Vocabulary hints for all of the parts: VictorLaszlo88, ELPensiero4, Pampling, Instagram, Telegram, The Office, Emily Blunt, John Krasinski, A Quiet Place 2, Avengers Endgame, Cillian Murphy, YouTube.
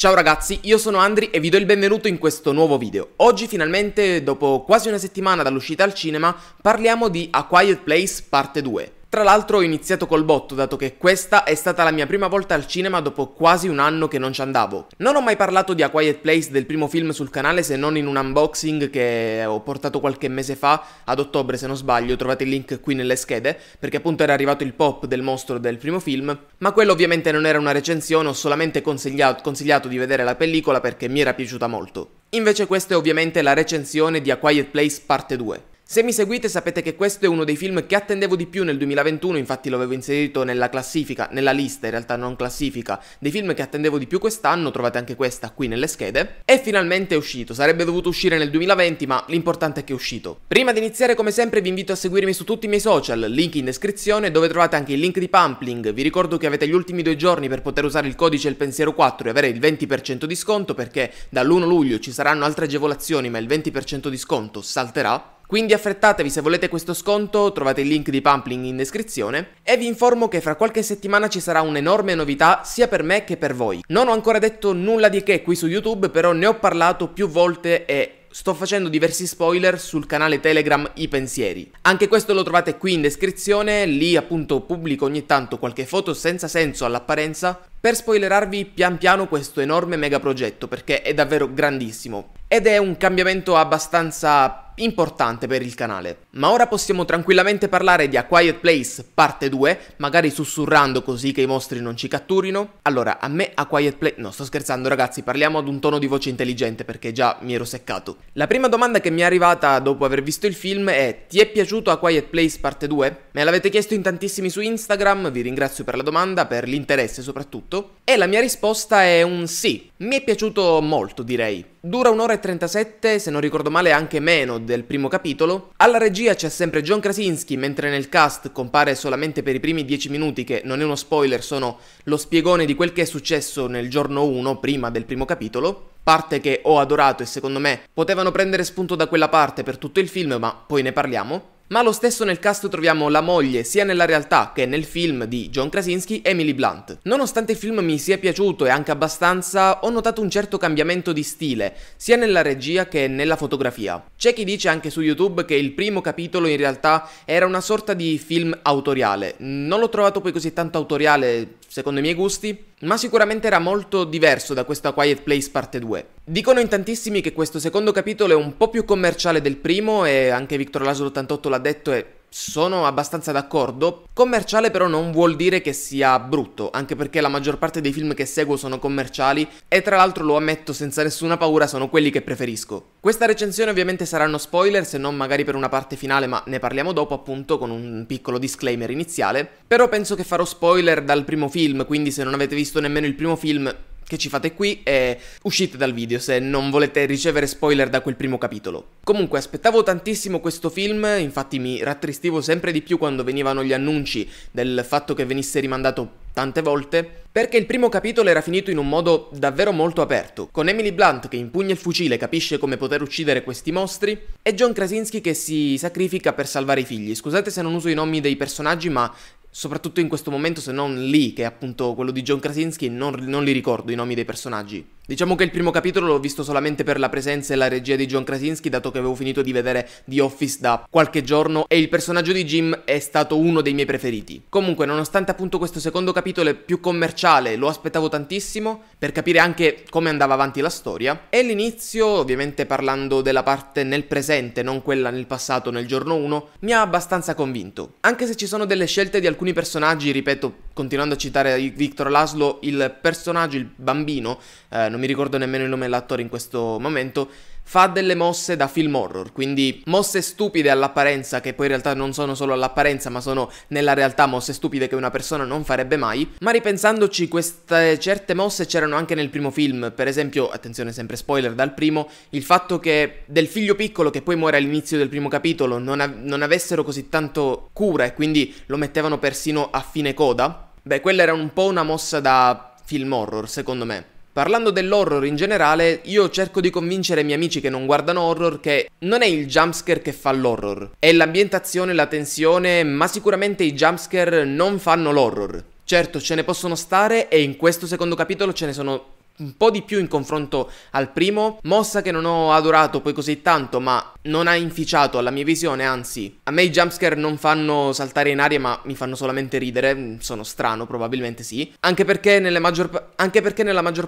Ciao ragazzi, io sono Andri e vi do il benvenuto in questo nuovo video. Oggi finalmente, dopo quasi una settimana dall'uscita al cinema, parliamo di A Quiet Place parte 2. Tra l'altro ho iniziato col botto, dato che questa è stata la mia prima volta al cinema dopo quasi un anno che non ci andavo. Non ho mai parlato di A Quiet Place, del primo film, sul canale, se non in un unboxing che ho portato qualche mese fa, ad ottobre se non sbaglio, trovate il link qui nelle schede, perché appunto era arrivato il pop del mostro del primo film, ma quello ovviamente non era una recensione, ho solamente consigliato di vedere la pellicola perché mi era piaciuta molto. Invece questa è ovviamente la recensione di A Quiet Place parte 2. Se mi seguite sapete che questo è uno dei film che attendevo di più nel 2021, infatti l'avevo inserito nella classifica, nella lista in realtà non classifica, dei film che attendevo di più quest'anno, trovate anche questa qui nelle schede, e finalmente è uscito, sarebbe dovuto uscire nel 2020 ma l'importante è che è uscito. Prima di iniziare come sempre vi invito a seguirmi su tutti i miei social, link in descrizione dove trovate anche il link di Pampling, vi ricordo che avete gli ultimi 2 giorni per poter usare il codice ELPensiero4 e avere il 20% di sconto perché dall'1 luglio ci saranno altre agevolazioni ma il 20% di sconto salterà. Quindi affrettatevi, se volete questo sconto trovate il link di Pampling in descrizione e vi informo che fra qualche settimana ci sarà un'enorme novità sia per me che per voi. Non ho ancora detto nulla di che qui su YouTube, però ne ho parlato più volte e sto facendo diversi spoiler sul canale Telegram I Pensieri. Anche questo lo trovate qui in descrizione, lì appunto pubblico ogni tanto qualche foto senza senso all'apparenza per spoilerarvi pian piano questo enorme mega progetto perché è davvero grandissimo ed è un cambiamento abbastanza importante per il canale. Ma ora possiamo tranquillamente parlare di A Quiet Place parte 2, magari sussurrando così che i mostri non ci catturino. Allora, a me A Quiet Place... No, sto scherzando ragazzi, parliamo ad un tono di voce intelligente perché già mi ero seccato. La prima domanda che mi è arrivata dopo aver visto il film è: ti è piaciuto A Quiet Place parte 2? Me l'avete chiesto in tantissimi su Instagram, vi ringrazio per la domanda, per l'interesse soprattutto. E la mia risposta è un sì, mi è piaciuto molto direi. Dura 1 ora e 37, se non ricordo male anche meno del primo capitolo. Alla regia c'è sempre John Krasinski, mentre nel cast compare solamente per i primi 10 minuti, che non è uno spoiler, sono lo spiegone di quel che è successo nel giorno 1, prima del primo capitolo. Parte che ho adorato e secondo me potevano prendere spunto da quella parte per tutto il film, ma poi ne parliamo. Ma lo stesso nel cast troviamo la moglie, sia nella realtà che nel film di John Krasinski, Emily Blunt. Nonostante il film mi sia piaciuto e anche abbastanza, ho notato un certo cambiamento di stile, sia nella regia che nella fotografia. C'è chi dice anche su YouTube che il primo capitolo in realtà era una sorta di film autoriale. Non l'ho trovato poi così tanto autoriale, secondo i miei gusti, ma sicuramente era molto diverso da questa Quiet Place parte 2. Dicono in tantissimi che questo secondo capitolo è un po' più commerciale del primo, e anche VictorLaszlo88 l'ha detto e sono abbastanza d'accordo. Commerciale però non vuol dire che sia brutto, anche perché la maggior parte dei film che seguo sono commerciali e tra l'altro, lo ammetto senza nessuna paura, sono quelli che preferisco. Questa recensione ovviamente saranno spoiler, se non magari per una parte finale, ma ne parliamo dopo appunto con un piccolo disclaimer iniziale. Però penso che farò spoiler dal primo film, quindi se non avete visto nemmeno il primo film, che ci fate qui e uscite dal video se non volete ricevere spoiler da quel primo capitolo. Comunque aspettavo tantissimo questo film, infatti mi rattristivo sempre di più quando venivano gli annunci del fatto che venisse rimandato tante volte, perché il primo capitolo era finito in un modo davvero molto aperto, con Emily Blunt che impugna il fucile e capisce come poter uccidere questi mostri, e John Krasinski che si sacrifica per salvare i figli. Scusate se non uso i nomi dei personaggi, ma soprattutto in questo momento, se non lì, che è appunto quello di John Krasinski, non li ricordo i nomi dei personaggi. Diciamo che il primo capitolo l'ho visto solamente per la presenza e la regia di John Krasinski, dato che avevo finito di vedere The Office da qualche giorno e il personaggio di Jim è stato uno dei miei preferiti. Comunque, nonostante appunto questo secondo capitolo è più commerciale, lo aspettavo tantissimo per capire anche come andava avanti la storia. E l'inizio, ovviamente parlando della parte nel presente, non quella nel passato, nel giorno 1, mi ha abbastanza convinto. Anche se ci sono delle scelte di alcuni personaggi, ripeto, continuando a citare VictorLaszlo, il personaggio, il bambino, non mi ricordo nemmeno il nome dell'attore in questo momento, fa delle mosse da film horror, quindi mosse stupide all'apparenza, che poi in realtà non sono solo all'apparenza, ma sono nella realtà mosse stupide che una persona non farebbe mai. Ma ripensandoci, queste certe mosse c'erano anche nel primo film, per esempio, attenzione sempre spoiler dal primo, il fatto che del figlio piccolo che poi muore all'inizio del primo capitolo non avessero così tanto cura e quindi lo mettevano persino a fine coda, beh quella era un po' una mossa da film horror secondo me. Parlando dell'horror in generale, io cerco di convincere i miei amici che non guardano horror che non è il jumpscare che fa l'horror, è l'ambientazione, la tensione, ma sicuramente i jumpscare non fanno l'horror. Certo, ce ne possono stare e in questo secondo capitolo ce ne sono un po' di più in confronto al primo, mossa che non ho adorato poi così tanto, ma non ha inficiato alla mia visione, anzi, a me i jumpscare non fanno saltare in aria ma mi fanno solamente ridere, sono strano, probabilmente sì, anche perché nella maggior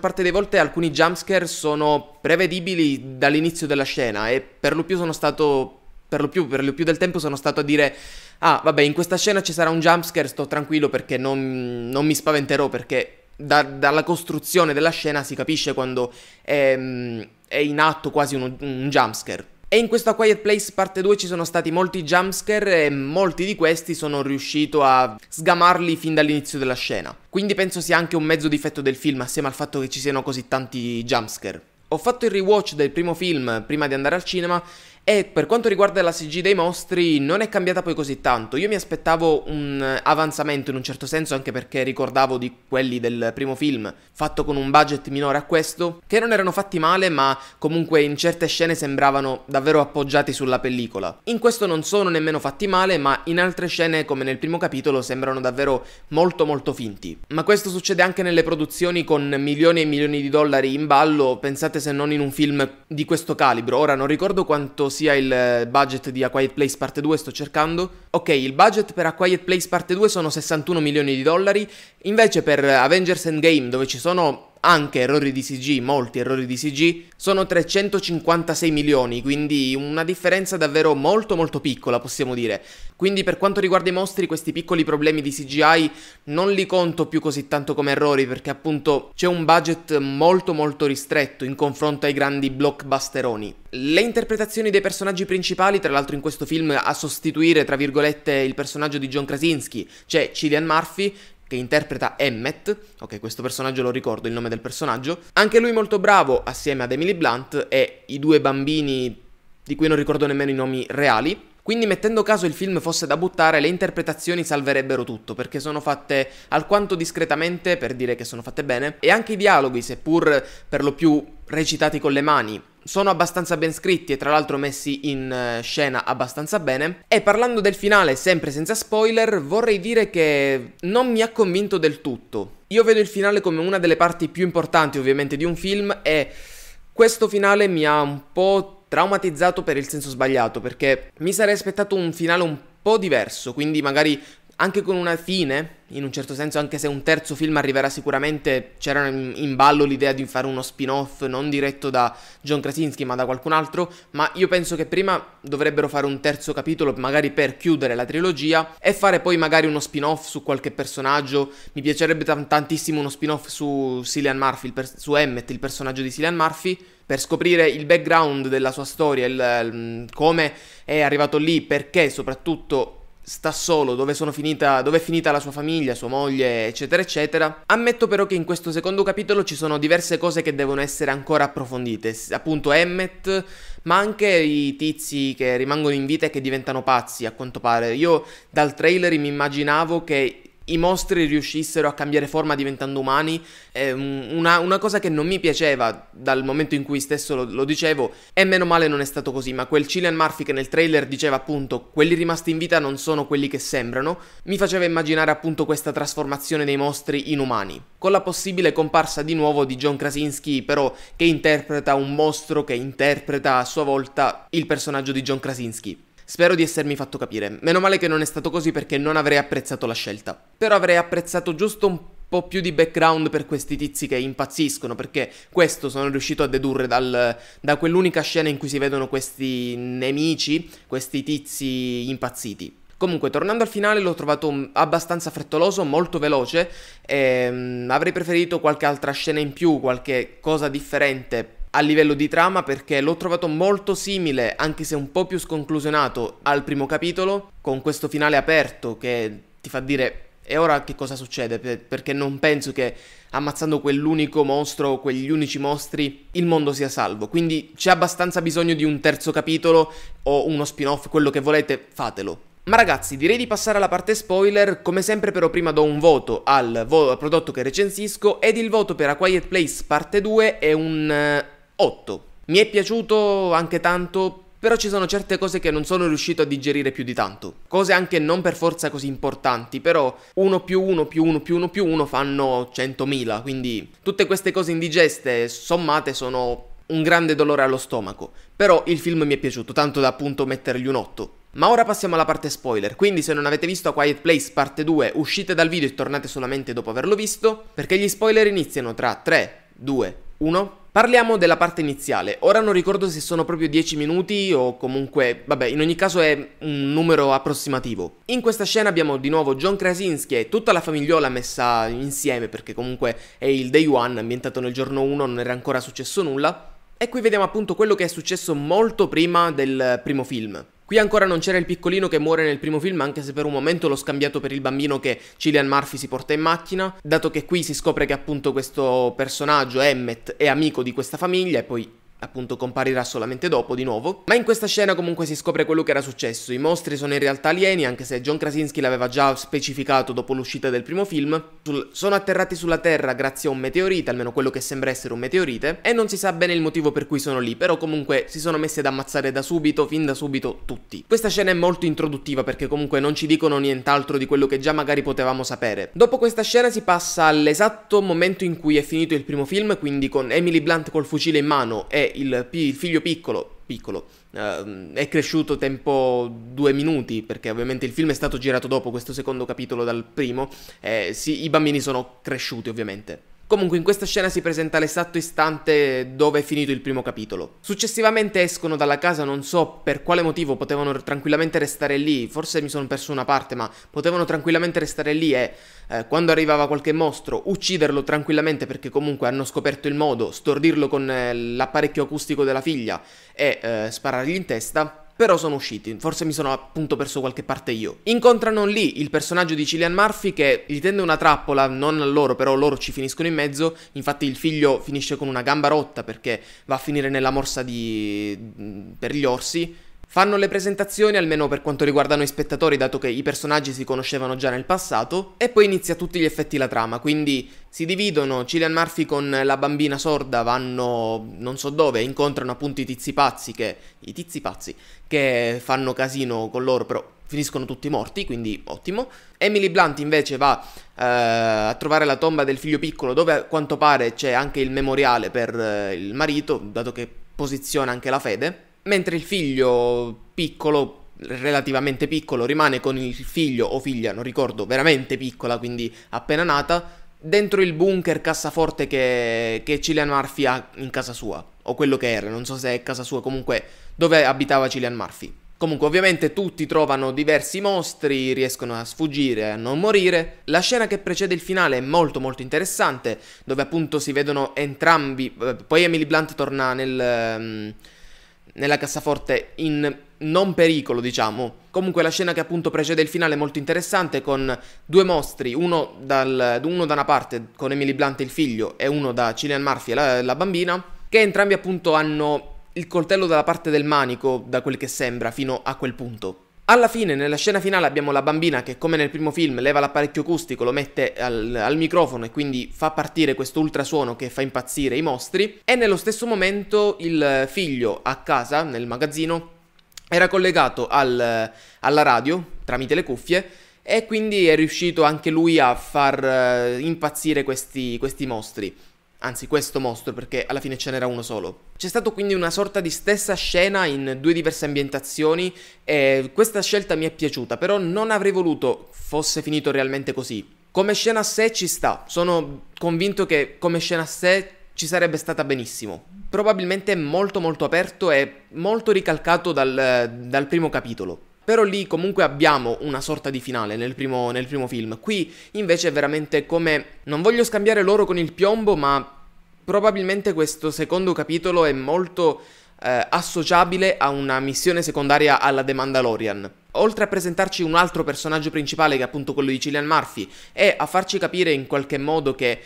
parte delle volte alcuni jumpscare sono prevedibili dall'inizio della scena e per lo più del tempo sono stato a dire ah vabbè, in questa scena ci sarà un jumpscare, sto tranquillo perché non mi spaventerò, perché dalla costruzione della scena si capisce quando è in atto quasi un jumpscare. E in questo A Quiet Place parte 2 ci sono stati molti jumpscare e molti di questi sono riuscito a sgamarli fin dall'inizio della scena. Quindi penso sia anche un mezzo difetto del film, assieme al fatto che ci siano così tanti jumpscare. Ho fatto il rewatch del primo film prima di andare al cinema e per quanto riguarda la CG dei mostri non è cambiata poi così tanto. Io mi aspettavo un avanzamento in un certo senso, anche perché ricordavo di quelli del primo film fatto con un budget minore a questo, che non erano fatti male ma comunque in certe scene sembravano davvero appoggiati sulla pellicola. In questo non sono nemmeno fatti male, ma in altre scene come nel primo capitolo sembrano davvero molto finti. Ma questo succede anche nelle produzioni con milioni e milioni di dollari in ballo, pensate se non in un film di questo calibro. Ora non ricordo quanto sia il budget di A Quiet Place parte 2, sto cercando. Ok, il budget per A Quiet Place parte 2 sono 61 milioni di dollari, invece per Avengers Endgame, dove ci sono anche errori di CG, molti errori di CG, sono 356 milioni, quindi una differenza davvero molto piccola, possiamo dire. Quindi per quanto riguarda i mostri, questi piccoli problemi di CGI non li conto più così tanto come errori, perché appunto c'è un budget molto ristretto in confronto ai grandi blockbusteroni. Le interpretazioni dei personaggi principali, tra l'altro in questo film a sostituire, tra virgolette, il personaggio di John Krasinski, c'è Cillian Murphy, che interpreta Emmet, ok, questo personaggio lo ricordo, il nome del personaggio, anche lui molto bravo, assieme ad Emily Blunt e i due bambini di cui non ricordo nemmeno i nomi reali. Quindi mettendo caso il film fosse da buttare, le interpretazioni salverebbero tutto, perché sono fatte alquanto discretamente, per dire che sono fatte bene, e anche i dialoghi, seppur per lo più recitati con le mani, sono abbastanza ben scritti e tra l'altro messi in scena abbastanza bene. E parlando del finale, sempre senza spoiler, vorrei dire che non mi ha convinto del tutto. Io vedo il finale come una delle parti più importanti ovviamente di un film e questo finale mi ha un po' traumatizzato per il senso sbagliato, perché mi sarei aspettato un finale un po' diverso, quindi magari anche con una fine, in un certo senso, anche se un terzo film arriverà sicuramente, c'era in ballo l'idea di fare uno spin-off non diretto da John Krasinski ma da qualcun altro, ma io penso che prima dovrebbero fare un terzo capitolo magari per chiudere la trilogia e fare poi magari uno spin-off su qualche personaggio. Mi piacerebbe tantissimo uno spin-off su Cillian Murphy, su Emmet, il personaggio di Cillian Murphy, per scoprire il background della sua storia, come è arrivato lì, perché soprattutto sta solo, dove è finita la sua famiglia, sua moglie, eccetera eccetera. Ammetto però che in questo secondo capitolo ci sono diverse cose che devono essere ancora approfondite, appunto Emmet, ma anche i tizi che rimangono in vita e che diventano pazzi, a quanto pare. Io dal trailer mi immaginavo che i mostri riuscissero a cambiare forma diventando umani, una cosa che non mi piaceva dal momento in cui stesso lo dicevo, e meno male non è stato così, ma quel Cillian Murphy che nel trailer diceva appunto quelli rimasti in vita non sono quelli che sembrano, mi faceva immaginare appunto questa trasformazione dei mostri in umani, con la possibile comparsa di nuovo di John Krasinski però, che interpreta un mostro che interpreta a sua volta il personaggio di John Krasinski. Spero di essermi fatto capire. Meno male che non è stato così, perché non avrei apprezzato la scelta. Però avrei apprezzato giusto un po' più di background per questi tizi che impazziscono, perché questo sono riuscito a dedurre da quell'unica scena in cui si vedono questi nemici, questi tizi impazziti. Comunque, tornando al finale, l'ho trovato abbastanza frettoloso, molto veloce. Avrei preferito qualche altra scena in più, qualche cosa differente a livello di trama, perché l'ho trovato molto simile, anche se un po' più sconclusionato, al primo capitolo, con questo finale aperto che ti fa dire e ora che cosa succede, perché non penso che ammazzando quell'unico mostro o quegli unici mostri il mondo sia salvo. Quindi c'è abbastanza bisogno di un terzo capitolo o uno spin-off, quello che volete, fatelo. Ma ragazzi, direi di passare alla parte spoiler. Come sempre però prima do un voto al prodotto che recensisco, ed il voto per A Quiet Place parte 2 è un 8. Mi è piaciuto anche tanto, però ci sono certe cose che non sono riuscito a digerire più di tanto. Cose anche non per forza così importanti, però 1 + 1 + 1 + 1 + 1 fanno 100.000, quindi tutte queste cose indigeste sommate sono un grande dolore allo stomaco. Però il film mi è piaciuto, tanto da appunto mettergli un 8. Ma ora passiamo alla parte spoiler, quindi se non avete visto A Quiet Place parte 2 uscite dal video e tornate solamente dopo averlo visto, perché gli spoiler iniziano tra 3, 2, 1... Parliamo della parte iniziale, ora non ricordo se sono proprio 10 minuti o comunque, vabbè, in ogni caso è un numero approssimativo. In questa scena abbiamo di nuovo John Krasinski e tutta la famigliola messa insieme, perché comunque è il day one, ambientato nel giorno 1, non era ancora successo nulla. E qui vediamo appunto quello che è successo molto prima del primo film. Qui ancora non c'era il piccolino che muore nel primo film, anche se per un momento l'ho scambiato per il bambino che Cillian Murphy si porta in macchina, dato che qui si scopre che appunto questo personaggio, Emmett, è amico di questa famiglia e poi appunto comparirà solamente dopo di nuovo. Ma in questa scena comunque si scopre quello che era successo, i mostri sono in realtà alieni, anche se John Krasinski l'aveva già specificato dopo l'uscita del primo film. Sono atterrati sulla Terra grazie a un meteorite, almeno quello che sembra essere un meteorite, e non si sa bene il motivo per cui sono lì, però comunque si sono messi ad ammazzare da subito, fin da subito, tutti. Questa scena è molto introduttiva perché comunque non ci dicono nient'altro di quello che già magari potevamo sapere. Dopo questa scena si passa all'esatto momento in cui è finito il primo film, quindi con Emily Blunt col fucile in mano e il figlio piccolo è cresciuto tempo 2 minuti, perché ovviamente il film è stato girato dopo questo secondo capitolo dal primo, sì, i bambini sono cresciuti ovviamente. Comunque in questa scena si presenta l'esatto istante dove è finito il primo capitolo. Successivamente escono dalla casa, non so per quale motivo, potevano tranquillamente restare lì, forse mi sono perso una parte, ma potevano tranquillamente restare lì e quando arrivava qualche mostro ucciderlo tranquillamente, perché comunque hanno scoperto il modo, stordirlo con l'apparecchio acustico della figlia e sparargli in testa. Però sono usciti, forse mi sono appunto perso qualche parte io. Incontrano lì il personaggio di Cillian Murphy che gli tende una trappola, non a loro, però loro ci finiscono in mezzo. Infatti il figlio finisce con una gamba rotta perché va a finire nella morsa per gli orsi. Fanno le presentazioni, almeno per quanto riguarda noi spettatori, dato che i personaggi si conoscevano già nel passato, e poi inizia a tutti gli effetti la trama, quindi si dividono, Cillian Murphy con la bambina sorda vanno non so dove, incontrano appunto i tizi pazzi che fanno casino con loro, però finiscono tutti morti, quindi ottimo. Emily Blunt invece va a trovare la tomba del figlio piccolo, dove a quanto pare c'è anche il memoriale per il marito, dato che posiziona anche la fede. Mentre il figlio piccolo, relativamente piccolo, rimane con il figlio o figlia, non ricordo, veramente piccola, quindi appena nata, dentro il bunker cassaforte che Cillian Murphy ha in casa sua, o quello che era, non so se è casa sua, comunque dove abitava Cillian Murphy. Comunque ovviamente tutti trovano diversi mostri, riescono a sfuggire, a non morire. La scena che precede il finale è molto interessante, dove appunto si vedono entrambi, poi Emily Blunt torna nella cassaforte in non pericolo, diciamo. Comunque la scena che appunto precede il finale è molto interessante, con 2 mostri, uno da una parte con Emily Blunt e il figlio e uno da Cillian Murphy e la bambina, che entrambi appunto hanno il coltello dalla parte del manico, da quel che sembra, fino a quel punto. Alla fine, nella scena finale, abbiamo la bambina che, come nel primo film, leva l'apparecchio acustico, lo mette al microfono e quindi fa partire questo ultrasuono che fa impazzire i mostri. E nello stesso momento il figlio a casa, nel magazzino, era collegato alla radio tramite le cuffie e quindi è riuscito anche lui a far impazzire questi mostri. Anzi, questo mostro, perché alla fine ce n'era uno solo. C'è stato quindi una sorta di stessa scena in 2 diverse ambientazioni e questa scelta mi è piaciuta, però non avrei voluto fosse finito realmente così. Come scena a sé ci sta, sono convinto che come scena a sé ci sarebbe stata benissimo. Probabilmente è molto aperto e molto ricalcato dal primo capitolo. Però lì comunque abbiamo una sorta di finale nel primo film. Qui invece è veramente come... non voglio scambiare l'oro con il piombo, ma probabilmente questo secondo capitolo è molto associabile a una missione secondaria alla The Mandalorian. Oltre a presentarci un altro personaggio principale, che è appunto quello di Cillian Murphy, e a farci capire in qualche modo che...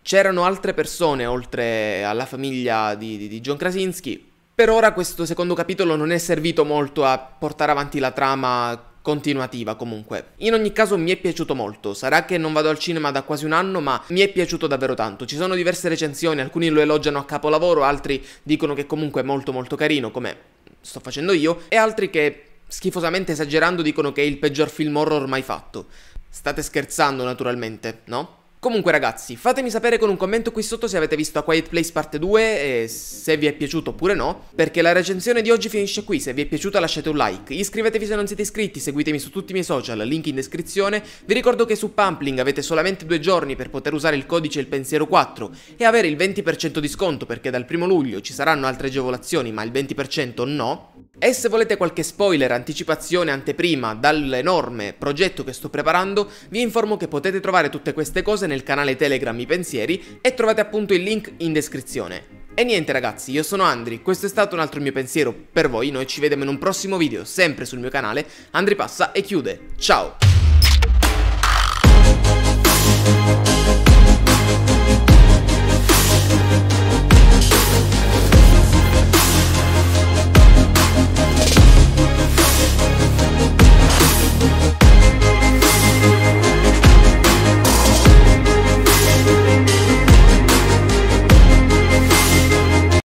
c'erano altre persone oltre alla famiglia di John Krasinski. Per ora questo secondo capitolo non è servito molto a portare avanti la trama continuativa comunque. In ogni caso mi è piaciuto molto, sarà che non vado al cinema da quasi un anno, ma mi è piaciuto davvero tanto. Ci sono diverse recensioni, alcuni lo elogiano a capolavoro, altri dicono che comunque è molto carino, come sto facendo io, e altri che, schifosamente esagerando, dicono che è il peggior film horror mai fatto. State scherzando, naturalmente, no? Comunque ragazzi, fatemi sapere con un commento qui sotto se avete visto A Quiet Place Parte 2 e se vi è piaciuto oppure no, perché la recensione di oggi finisce qui. Se vi è piaciuta lasciate un like, iscrivetevi se non siete iscritti, seguitemi su tutti i miei social, link in descrizione. Vi ricordo che su Pampling avete solamente 2 giorni per poter usare il codice Il Pensiero 4 e avere il 20% di sconto, perché dal 1° luglio ci saranno altre agevolazioni, ma il 20% no. E se volete qualche spoiler, anticipazione, anteprima dall'enorme progetto che sto preparando, vi informo che potete trovare tutte queste cose nel canale Telegram I Pensieri e trovate appunto il link in descrizione. E niente ragazzi, io sono Andri, questo è stato un altro mio pensiero per voi, noi ci vediamo in un prossimo video sempre sul mio canale. Andri passa e chiude, ciao!